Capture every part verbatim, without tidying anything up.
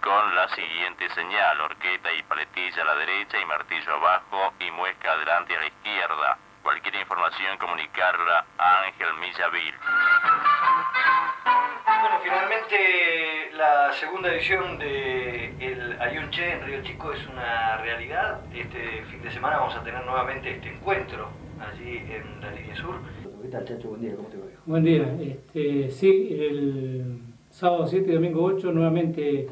Con la siguiente señal, horqueta y paletilla a la derecha y martillo abajo y muesca adelante a la izquierda. Cualquier información comunicarla a Ángel Millavil. Bueno, finalmente la segunda edición de el Ayunche en Río Chico es una realidad. Este fin de semana vamos a tener nuevamente este encuentro allí en la línea sur. ¿Qué tal, Chacho? Buen día, ¿cómo te va? Buen día. Este, sí, el sábado siete y domingo ocho nuevamente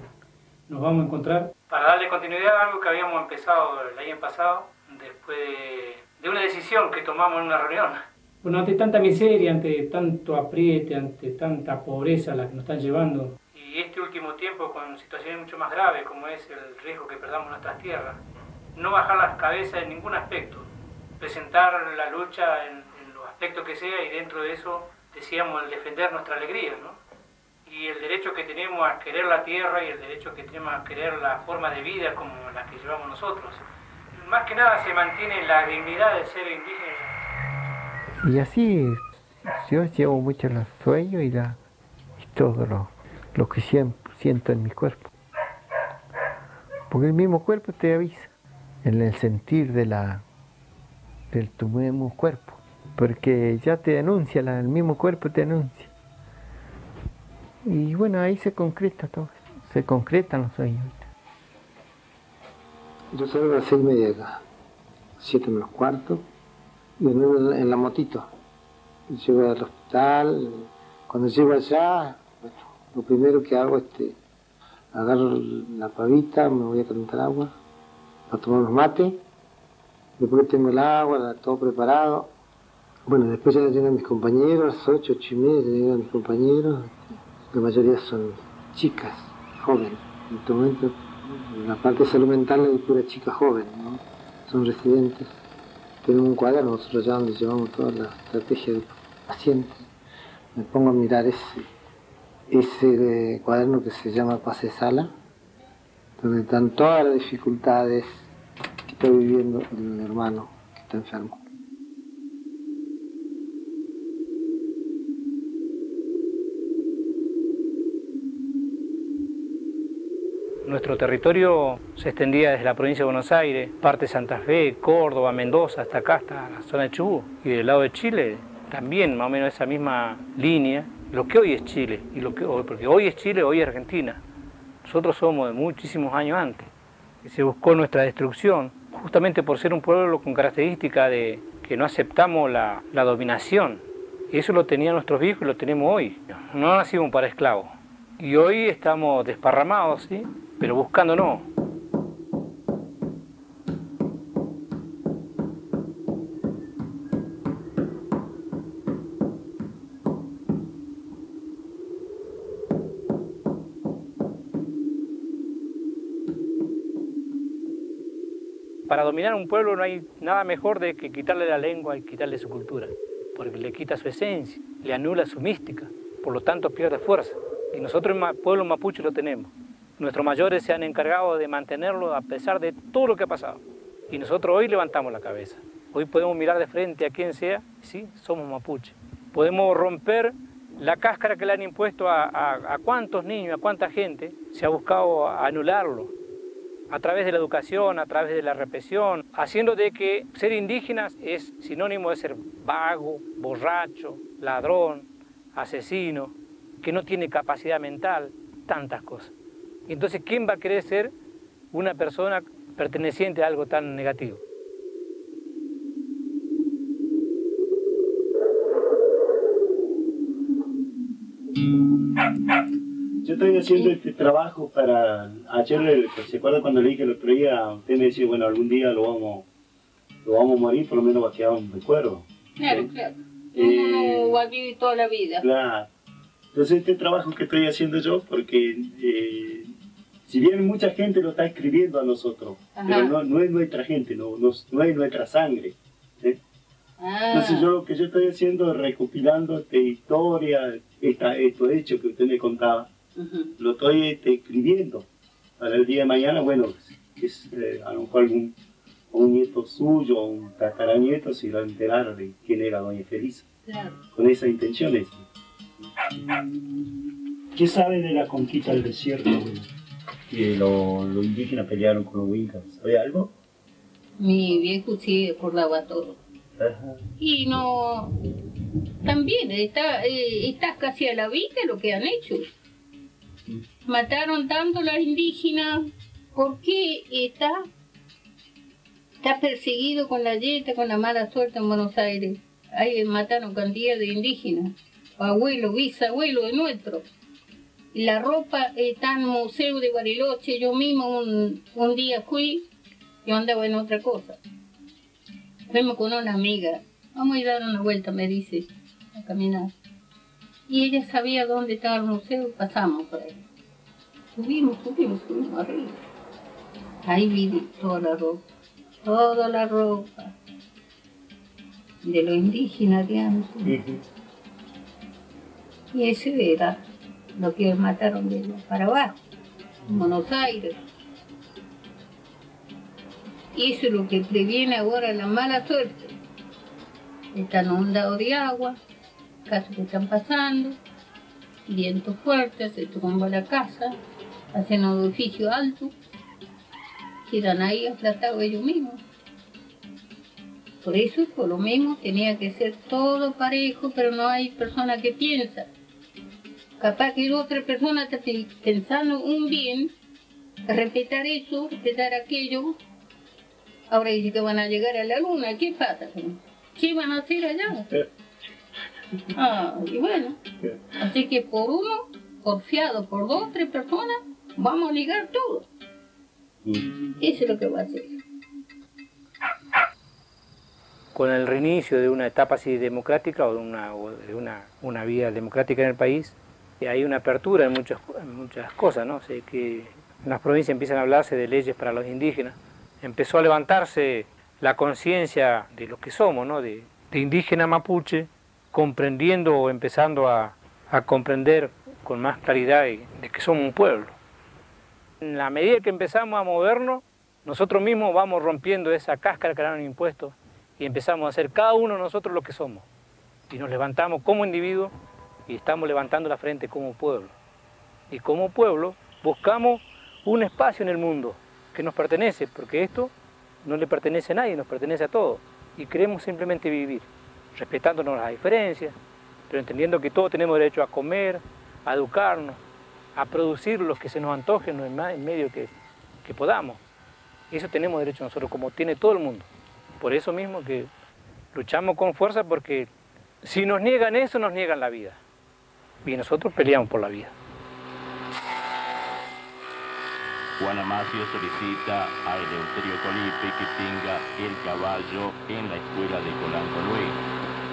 nos vamos a encontrar para darle continuidad a algo que habíamos empezado el año pasado después de, de una decisión que tomamos en una reunión. Bueno, ante tanta miseria, ante tanto apriete, ante tanta pobreza la que nos están llevando y este último tiempo con situaciones mucho más graves como es el riesgo que perdamos nuestras tierras, no bajar las cabezas en ningún aspecto, presentar la lucha en, en los aspectos que sea y dentro de eso decíamos el defender nuestra alegría, ¿no? Y el derecho que tenemos a querer la tierra y el derecho que tenemos a querer la forma de vida como la que llevamos nosotros. Más que nada se mantiene la dignidad del ser indígena. Y así yo llevo mucho los sueños y, la, y todo lo, lo que siento en mi cuerpo. Porque el mismo cuerpo te avisa en el sentir de la, del tu mismo cuerpo. Porque ya te denuncia, la, el mismo cuerpo te anuncia. Y bueno, ahí se concreta todo, se concretan los sueños. Yo salgo a las seis y media de acá, siete menos cuarto, de nuevo en la motito. Llego al hospital, cuando llego allá, bueno, lo primero que hago es este, agarro la pavita, me voy a calentar agua, a tomar unos mates, después tengo el agua, todo preparado. Bueno, después ya llegan mis compañeros, ocho, ocho y media llegan mis compañeros. La mayoría son chicas, jóvenes. En este momento, la parte de salud mental es pura chica joven, ¿no? Son residentes. Tenemos un cuaderno nosotros allá donde llevamos toda la estrategia del paciente. Me pongo a mirar ese, ese cuaderno que se llama Pase Sala, donde están todas las dificultades que está viviendo mi hermano que está enfermo. Nuestro territorio se extendía desde la provincia de Buenos Aires, parte de Santa Fe, Córdoba, Mendoza, hasta acá, hasta la zona de Chubut. Y del lado de Chile, también más o menos esa misma línea, lo que hoy es Chile, y lo que, porque hoy es Chile, hoy es Argentina. Nosotros somos de muchísimos años antes. Se buscó nuestra destrucción, justamente por ser un pueblo con característica de que no aceptamos la, la dominación. Eso lo tenían nuestros viejos y lo tenemos hoy. No nacimos para esclavos. Y hoy estamos desparramados, ¿sí? Pero buscándonos. Para dominar un pueblo no hay nada mejor de que quitarle la lengua y quitarle su cultura, porque le quita su esencia, le anula su mística, por lo tanto pierde fuerza. Y nosotros el pueblo mapuche lo tenemos. Nuestros mayores se han encargado de mantenerlo a pesar de todo lo que ha pasado. Y nosotros hoy levantamos la cabeza. Hoy podemos mirar de frente a quien sea, sí, somos mapuche. Podemos romper la cáscara que le han impuesto a, a, a cuántos niños, a cuánta gente se ha buscado anularlo. A través de la educación, a través de la represión, haciendo de que ser indígenas es sinónimo de ser vago, borracho, ladrón, asesino, que no tiene capacidad mental, tantas cosas. Entonces, ¿quién va a querer ser una persona perteneciente a algo tan negativo? Yo estoy haciendo este trabajo para... Ayer, ¿se acuerdan cuando le dije el otro día? Usted me decía, bueno, algún día lo vamos lo vamos a morir, por lo menos va a quedar un recuerdo. Claro, ¿sí? Claro. Eh, Uno va a vivir toda la vida. Claro. Entonces este trabajo que estoy haciendo yo, porque eh, si bien mucha gente lo está escribiendo a nosotros, ajá, pero no, no es nuestra gente, no, no, no es nuestra sangre. ¿Sí? Ah. Entonces yo lo que yo estoy haciendo es recopilando esta historia, esta, estos hechos que usted me contaba. Uh-huh. Lo estoy este, escribiendo para el día de mañana, bueno, es, eh, a lo mejor algún un nieto suyo, un tataranieto, si lo enterar de quién era Doña Felisa, claro, con esas intenciones. ¿Qué sabe de la conquista del desierto? Que los lo indígenas pelearon con los wincas. ¿Sabe algo? Mi viejo sí acordaba todo. Ajá. Y no... También está, eh, está casi a la vista lo que han hecho. Mataron tanto a las indígenas, ¿por qué está, está perseguido con la yeta, con la mala suerte en Buenos Aires? Ahí mataron cantidad de indígenas, abuelos, bisabuelos nuestros. La ropa está en el museo de Bariloche, yo mismo un, un día fui, yo andaba en otra cosa. Fuimos con una amiga, vamos a ir a dar una vuelta, me dice, a caminar. Y ella sabía dónde estaba el museo, pasamos por ahí. Subimos, subimos, subimos arriba. Ahí vi toda la ropa, toda la ropa de los indígenas de antes. Uh-huh. Y eso era lo que mataron de para abajo, en Buenos Aires. Y eso es lo que previene ahora la mala suerte. Están inundados de agua. Casos que están pasando, vientos fuertes, se tumbó la casa, hacen un edificio alto, quedan ahí aplastados ellos mismos. Por eso, por lo mismo, tenía que ser todo parejo, pero no hay persona que piensa. Capaz que otra persona está pensando un bien, respetar eso, respetar aquello. Ahora dice que van a llegar a la luna, ¿qué pasa? ¿Qué van a hacer allá? Ah, y bueno, así que por uno, por fiado, por dos, tres personas, vamos a ligar todo. Mm. Eso es lo que va a hacer. Con el reinicio de una etapa así democrática o de una, o de una, una vida democrática en el país, hay una apertura en muchas, en muchas cosas, ¿no? O sea, que en las provincias empiezan a hablarse de leyes para los indígenas. Empezó a levantarse la conciencia de lo que somos, ¿no? De, de indígena mapuche, comprendiendo o empezando a, a comprender con más claridad de que somos un pueblo. En la medida que empezamos a movernos, nosotros mismos vamos rompiendo esa cáscara que eran impuestos y empezamos a hacer cada uno de nosotros lo que somos. Y nos levantamos como individuos y estamos levantando la frente como pueblo. Y como pueblo buscamos un espacio en el mundo que nos pertenece, porque esto no le pertenece a nadie, nos pertenece a todos. Y queremos simplemente vivir, respetándonos las diferencias, pero entendiendo que todos tenemos derecho a comer, a educarnos, a producir lo que se nos antoje en el medio que, que podamos. Eso tenemos derecho nosotros, como tiene todo el mundo. Por eso mismo que luchamos con fuerza, porque si nos niegan eso, nos niegan la vida. Y nosotros peleamos por la vida. Guanamacio solicita a Eleuterio Colipe que tenga el caballo en la escuela de Colán Colue.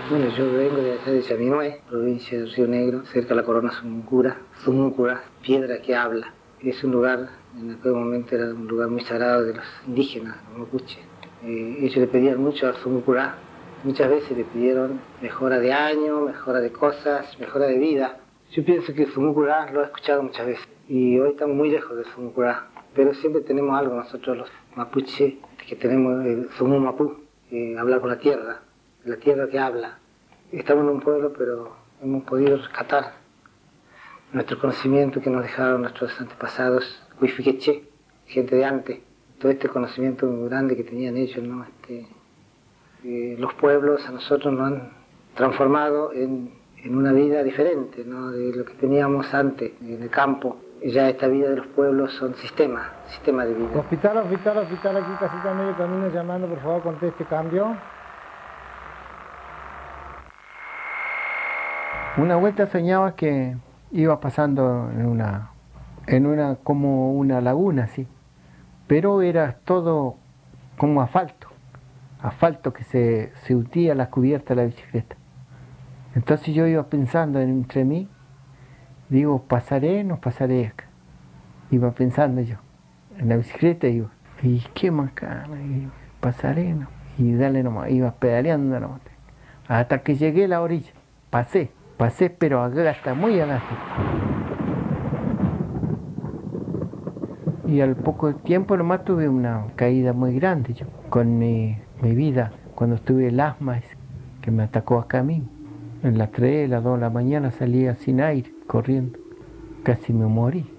Bueno, yo vengo de allá de Chaminoe, provincia del Río Negro, cerca de la corona Sumuncurá. Sumuncurá, piedra que habla. Es un lugar, en aquel momento era un lugar muy sagrado de los indígenas, los mapuches. Eh, ellos le pedían mucho al Sumuncurá. Muchas veces le pidieron mejora de año, mejora de cosas, mejora de vida. Yo pienso que Sumuncurá lo he escuchado muchas veces. Y hoy estamos muy lejos de Sumuncurá. Pero siempre tenemos algo nosotros los mapuches, que tenemos el Sumu Mapu, eh, hablar con la tierra, la tierra que habla. Estamos en un pueblo, pero hemos podido rescatar nuestro conocimiento que nos dejaron nuestros antepasados, Kuifikeche, gente de antes. Todo este conocimiento muy grande que tenían ellos, ¿no? Este, eh, los pueblos a nosotros nos han transformado en, en una vida diferente, ¿no? De lo que teníamos antes, en el campo. Ya esta vida de los pueblos son sistemas, sistemas de vida. Hospital, hospital, hospital, aquí casita medio camino llamando, por favor conteste cambio. Una vuelta soñaba que iba pasando en una, en una como una laguna, sí, pero era todo como asfalto, asfalto que se, se hundía la cubierta de la bicicleta. Entonces yo iba pensando entre mí. Digo, pasaré, no pasaré acá. Iba pensando yo. En la bicicleta iba. Y qué macana, pasaré, no. Y dale nomás, iba pedaleando nomás. Hasta que llegué a la orilla. Pasé, pasé, pero hasta muy adelante. Y al poco tiempo nomás tuve una caída muy grande yo. Con mi, mi vida, cuando tuve el asma que me atacó acá a mí. En las tres, las dos de la mañana salía sin aire, corriendo. Casi me morí.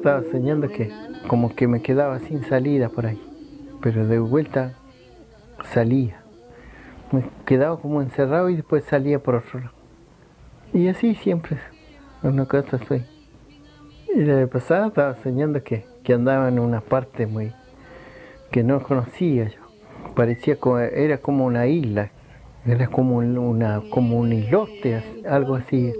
Estaba soñando que como que me quedaba sin salida por ahí, pero de vuelta salía. Me quedaba como encerrado y después salía por otro lado. Y así siempre, una cosa soy. Y la vez pasada estaba soñando que, que andaba en una parte muy que no conocía yo. Parecía como, era como una isla. Era como, una, como un islote, algo así.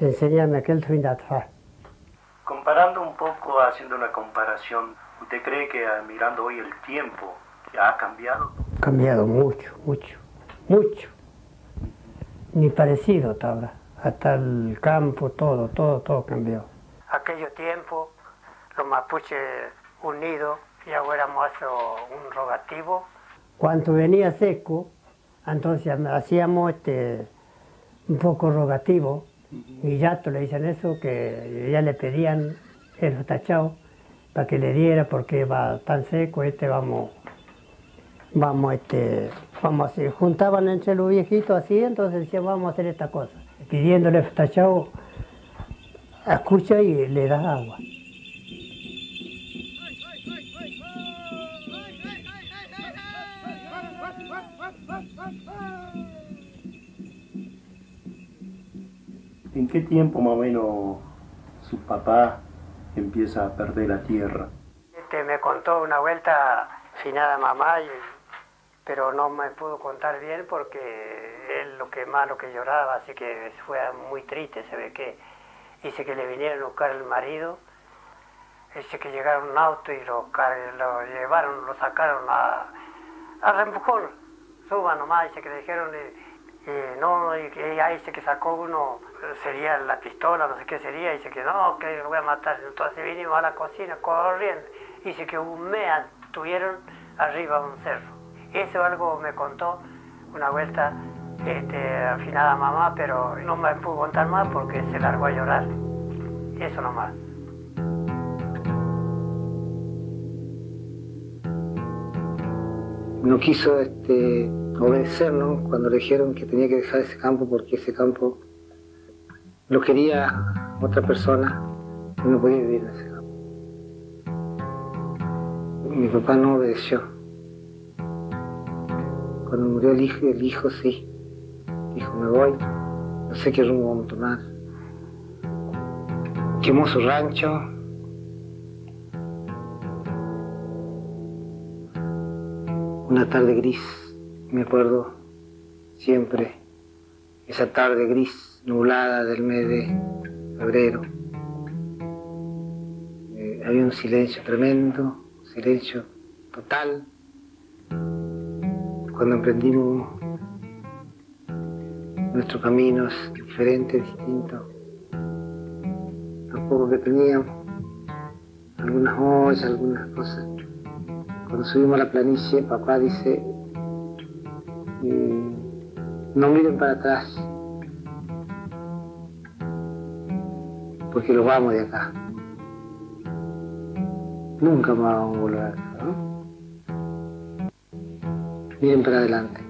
Enséñame aquel tuindatfa. Comparando un poco, haciendo una comparación, ¿usted cree que mirando hoy el tiempo ha cambiado? Cambiado mucho, mucho, mucho. Ni parecido ahora. Hasta el campo, todo, todo, todo cambió. Aquello tiempo, los mapuches unidos, ya hubiéramos hecho un rogativo. Cuando venía seco, entonces hacíamos este, un poco rogativo. Y ya le dicen eso, que ya le pedían el Tachao para que le diera porque va tan seco, este vamos, vamos, este, vamos a hacer. Juntaban entre los viejitos así, entonces decían vamos a hacer esta cosa. Pidiéndole el Tachao, escucha y le da agua. ¿En qué tiempo más o menos su papá empieza a perder la tierra? Este me contó una vuelta finada mamá, pero no me pudo contar bien porque él lo que más lo que lloraba, así que fue muy triste. Se ve que dice que le vinieron a buscar el marido, dice que llegaron un auto y lo, lo llevaron, lo sacaron a, a Rembujón, suba nomás, dice que le dijeron, y, y no, y ella dice que sacó uno, sería la pistola, no sé qué sería, dice que no, que lo voy a matar. Entonces vinimos a la cocina corriendo, dice que un mea tuvieron arriba un cerro. Eso algo me contó una vuelta este, afinada mamá, pero no me pudo contar más porque se largó a llorar. Eso nomás. No quiso este, obedecernos cuando le dijeron que tenía que dejar ese campo porque ese campo lo quería otra persona y no podía vivir en ese campo. Mi papá no obedeció. Cuando murió el hijo, el hijo sí. Dijo, me voy, no sé qué rumbo vamos a tomar. Quemó su rancho. Una tarde gris, me acuerdo siempre. Esa tarde gris, nublada del mes de febrero. Eh, había un silencio tremendo, un silencio total. Cuando emprendimos nuestros caminos diferentes, distintos, lo poco que teníamos, algunas ollas, algunas cosas. Cuando subimos a la planicie, papá dice, no miren para atrás, porque lo vamos de acá. Nunca más vamos a volver, ¿no? Miren para adelante.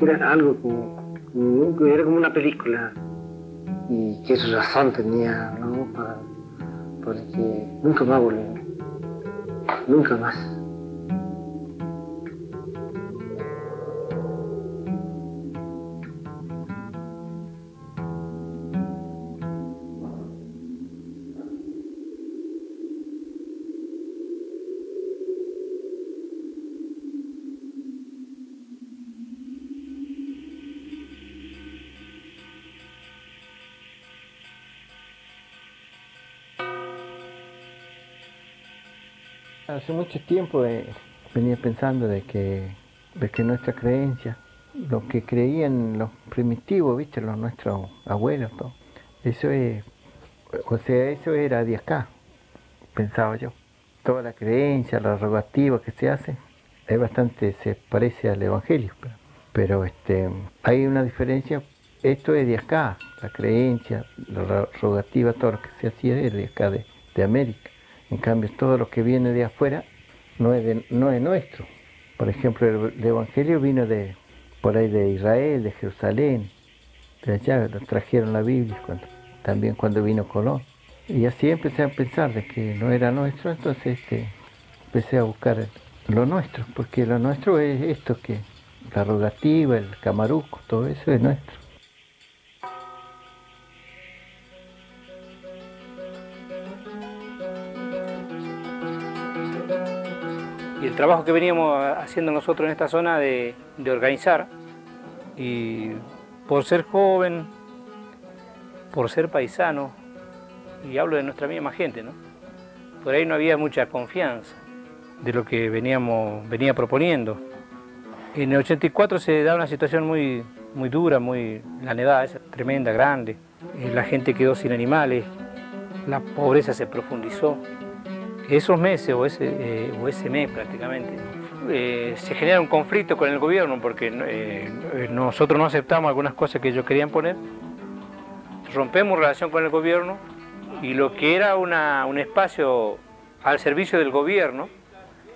Era algo como, como, era como una película. Y qué razón tenía, ¿no? Para, porque nunca más volvimos. Nunca más. Hace mucho tiempo eh, venía pensando de que, de que nuestra creencia, lo que creían los primitivos, viste, los nuestros abuelos, todo, eso es, o sea, eso era de acá, pensaba yo. Toda la creencia, la rogativa que se hace, es bastante, se parece al Evangelio, pero, pero este, hay una diferencia, esto es de acá, la creencia, la rogativa, todo lo que se hacía es de acá, de, de América. En cambio, todo lo que viene de afuera no es, de, no es nuestro. Por ejemplo, el Evangelio vino de por ahí de Israel, de Jerusalén, de allá trajeron la Biblia, cuando, también cuando vino Colón. Y así empecé a pensar de que no era nuestro, entonces este, empecé a buscar lo nuestro, porque lo nuestro es esto que, la rogativa, el camaruco, todo eso es nuestro. El trabajo que veníamos haciendo nosotros en esta zona de, de organizar, y por ser joven, por ser paisano, y hablo de nuestra misma gente, ¿no? Por ahí no había mucha confianza de lo que veníamos, venía proponiendo. En el ochenta y cuatro se da una situación muy, muy dura, muy, la nevada esa tremenda, grande, la gente quedó sin animales, la pobreza se profundizó. Esos meses, o ese, eh, o ese mes prácticamente, eh, se genera un conflicto con el gobierno porque eh, nosotros no aceptamos algunas cosas que ellos querían poner. Rompemos relación con el gobierno y lo que era una, un espacio al servicio del gobierno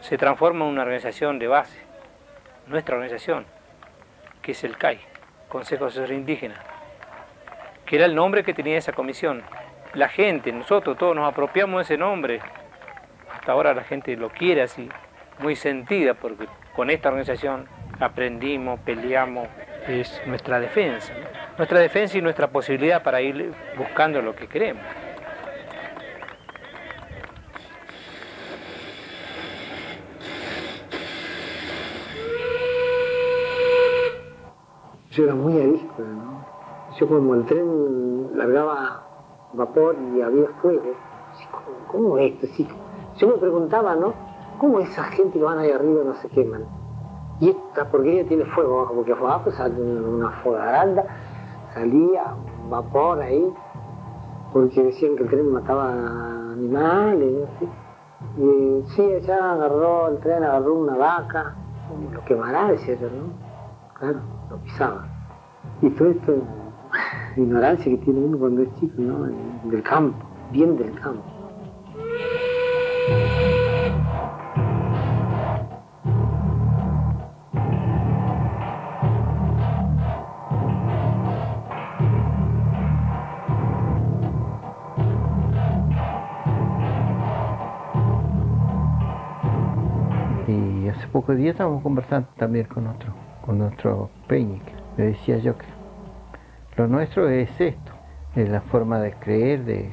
se transforma en una organización de base. Nuestra organización, que es el C A I, Consejo de Asesores Indígenas, que era el nombre que tenía esa comisión. La gente, nosotros todos nos apropiamos de ese nombre. Hasta ahora la gente lo quiere así, muy sentida, porque con esta organización aprendimos, peleamos, es nuestra defensa, ¿no? Nuestra defensa y nuestra posibilidad para ir buscando lo que queremos. yo era muy avíspera, ¿no? Yo como el tren largaba vapor y había fuego, ¿cómo es esto? Sí, yo me preguntaba, ¿no? ¿Cómo esa gente que van ahí arriba no se queman? Y esta porquería tiene fuego abajo, porque abajo salió una fogaranda, salía vapor ahí, porque decían que el tren mataba animales, ¿sí? Y sí, allá agarró, el tren agarró una vaca, lo quemará, decía yo, ¿no? Claro, lo pisaba. Y todo esto, la ignorancia que tiene uno cuando es chico, ¿no? Del campo, bien del campo. Y hace pocos días estábamos conversando también con nuestro, con nuestro Peñique. Le decía yo que lo nuestro es esto, es la forma de creer de,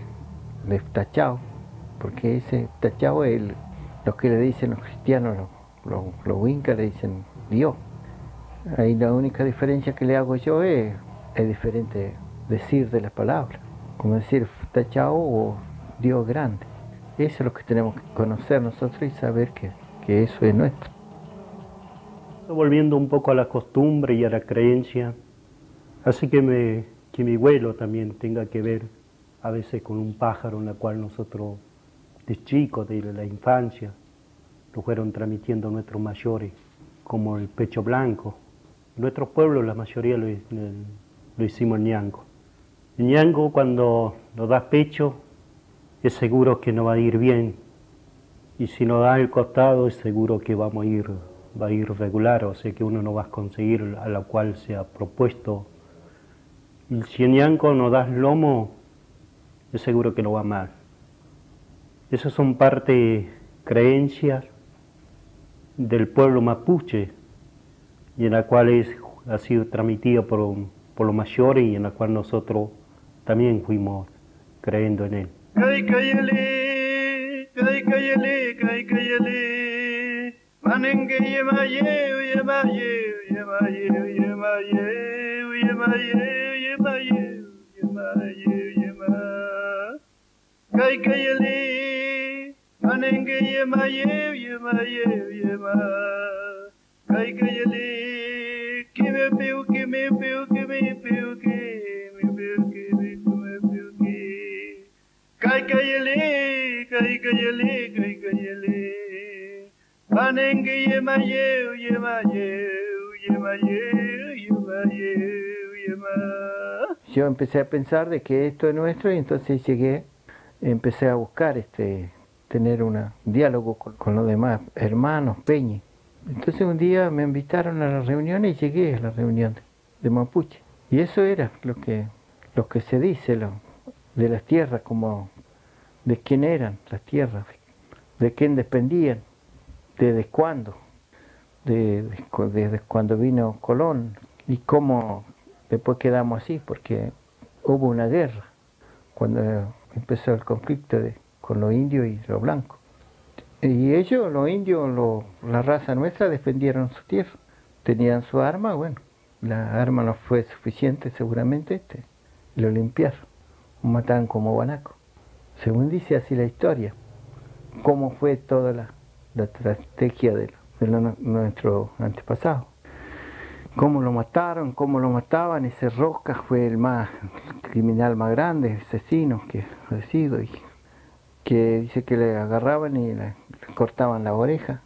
de Tachao, porque ese Tachao es el, lo que le dicen los cristianos, los, los, los wincas le dicen Dios. Ahí la única diferencia que le hago yo es, es diferente decir de las palabras, como decir Tachao o Dios grande. Eso es lo que tenemos que conocer nosotros y saber que, que eso es nuestro. Volviendo un poco a la costumbre y a la creencia, hace que, me, que mi vuelo también tenga que ver a veces con un pájaro en la cual nosotros, de chicos, de la infancia, lo fueron transmitiendo nuestros mayores, como el pecho blanco. En nuestro pueblo la mayoría lo, lo hicimos en Ñango. El Ñango, cuando nos da pecho, es seguro que no va a ir bien, y si nos da el costado es seguro que vamos a ir va a ir regular, o sea que uno no va a conseguir a la cual se ha propuesto. Y si en Ñango no das lomo, es seguro que no va mal. Esas son parte creencias del pueblo mapuche, y en la cual es, ha sido transmitida por, por los mayores, y en la cual nosotros también fuimos creyendo en él. ¡Ay, cállale! ¡Ay, cállale! ¡Ay, cállale! Yo empecé a pensar de que esto es nuestro, y entonces llegué, empecé a buscar este, tener una, un diálogo con, con los demás hermanos peñi. Entonces un día me invitaron a la reunión y llegué a la reunión de, de Mapuche. Y eso era lo que, lo que se dice lo, de las tierras, como de quién eran las tierras, de quién dependían, desde cuándo, desde de cuando vino Colón y cómo después quedamos así, porque hubo una guerra cuando empezó el conflicto de, con los indios y los blancos. Y ellos, los indios, lo, la raza nuestra, defendieron su tierra, tenían su arma, bueno, la arma no fue suficiente seguramente, este, lo limpiaron, lo mataron como guanaco. Según dice así la historia, cómo fue toda la... la estrategia de, de lo, nuestro antepasado. Cómo lo mataron, cómo lo mataban, ese Roca fue el más el criminal más grande, el asesino que ha sido, y que dice que le agarraban y le, le cortaban la oreja,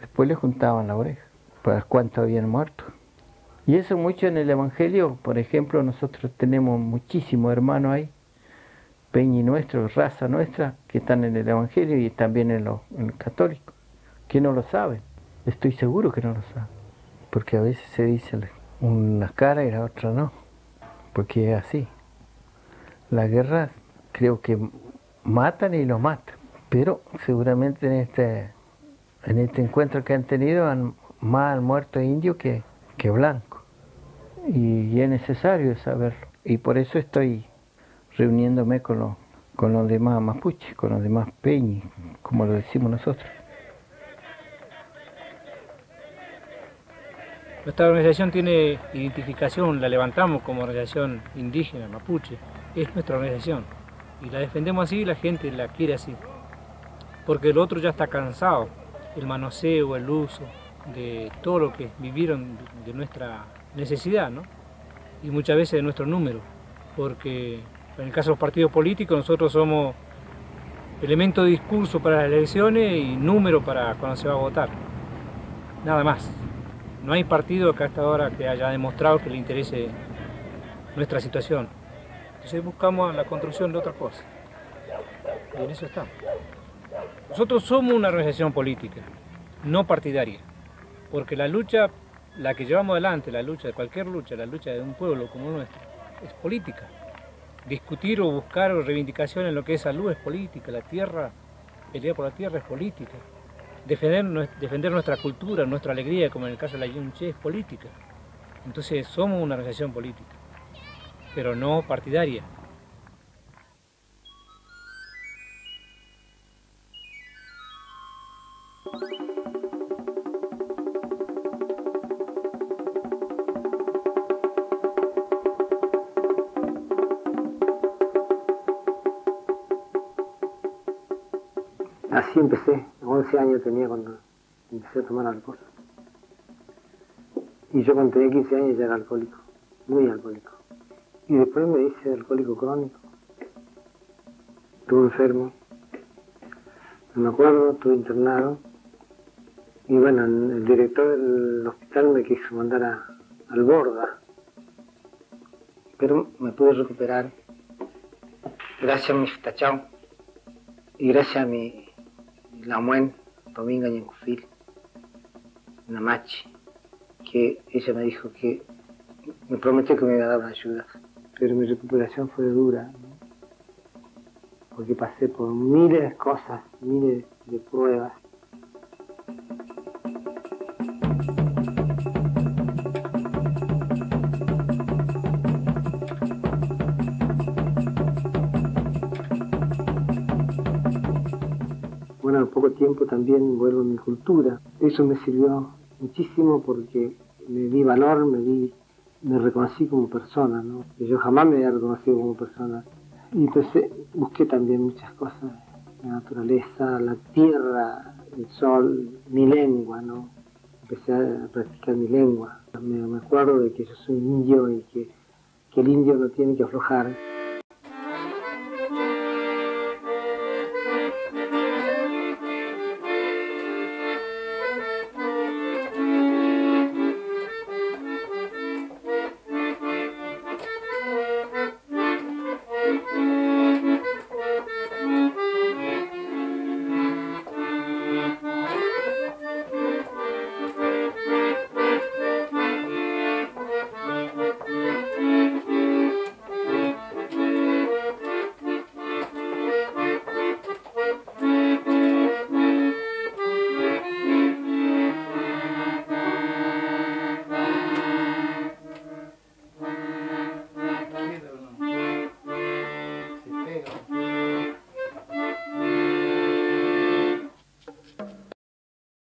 después le juntaban la oreja, para cuántos habían muerto. Y eso mucho en el Evangelio, por ejemplo, nosotros tenemos muchísimos hermanos ahí, peñi nuestro, raza nuestra, que están en el Evangelio y también en los católicos, que no lo saben. Estoy seguro que no lo saben, porque a veces se dice una cara y la otra no, porque es así. La guerra creo que matan y los matan, pero seguramente en este, en este encuentro que han tenido han, más han muerto indios que, que blancos, y, y es necesario saberlo, y por eso estoy reuniéndome con los, con los demás mapuches, con los demás peñi, como lo decimos nosotros. Nuestra organización tiene identificación, la levantamos como organización indígena, mapuche. Es nuestra organización y la defendemos así y la gente la quiere así. Porque el otro ya está cansado, el manoseo, el uso de todo lo que vivieron de nuestra necesidad, ¿no? Y muchas veces de nuestro número, porque en el caso de los partidos políticos nosotros somos elemento de discurso para las elecciones y número para cuando se va a votar, nada más. No hay partido que hasta ahora que haya demostrado que le interese nuestra situación. Entonces buscamos la construcción de otra cosa, y en eso estamos. Nosotros somos una organización política, no partidaria, porque la lucha, la que llevamos adelante, la lucha de cualquier lucha, la lucha de un pueblo como nuestro, es política. Discutir o buscar o reivindicación en lo que es salud es política, la tierra, pelear por la tierra es política. Defender, defender nuestra cultura, nuestra alegría, como en el caso de la Ayunche, es política. Entonces somos una organización política, pero no partidaria. Así empecé, once años tenía cuando empecé a tomar alcohol. Y yo cuando tenía quince años ya era alcohólico, muy alcohólico. Y después me hice alcohólico crónico. Estuve enfermo, no me acuerdo, estuve internado. Y bueno, el director del hospital me quiso mandar a, al Borda. Pero me pude recuperar gracias a mi Tachao y gracias a mi la muen, Dominga Ñancufil, Namachi, que ella me dijo que me prometió que me iba a dar una ayuda. Pero mi recuperación fue dura, ¿no? Porque pasé por miles de cosas, miles de pruebas. Bueno, al poco tiempo también vuelvo a mi cultura. Eso me sirvió muchísimo porque me di valor, me di, me reconocí como persona, ¿no? Yo jamás me había reconocido como persona. Y entonces busqué también muchas cosas, la naturaleza, la tierra, el sol, mi lengua, ¿no? Empecé a practicar mi lengua. Me, me acuerdo de que yo soy indio y que, que el indio no tiene que aflojar.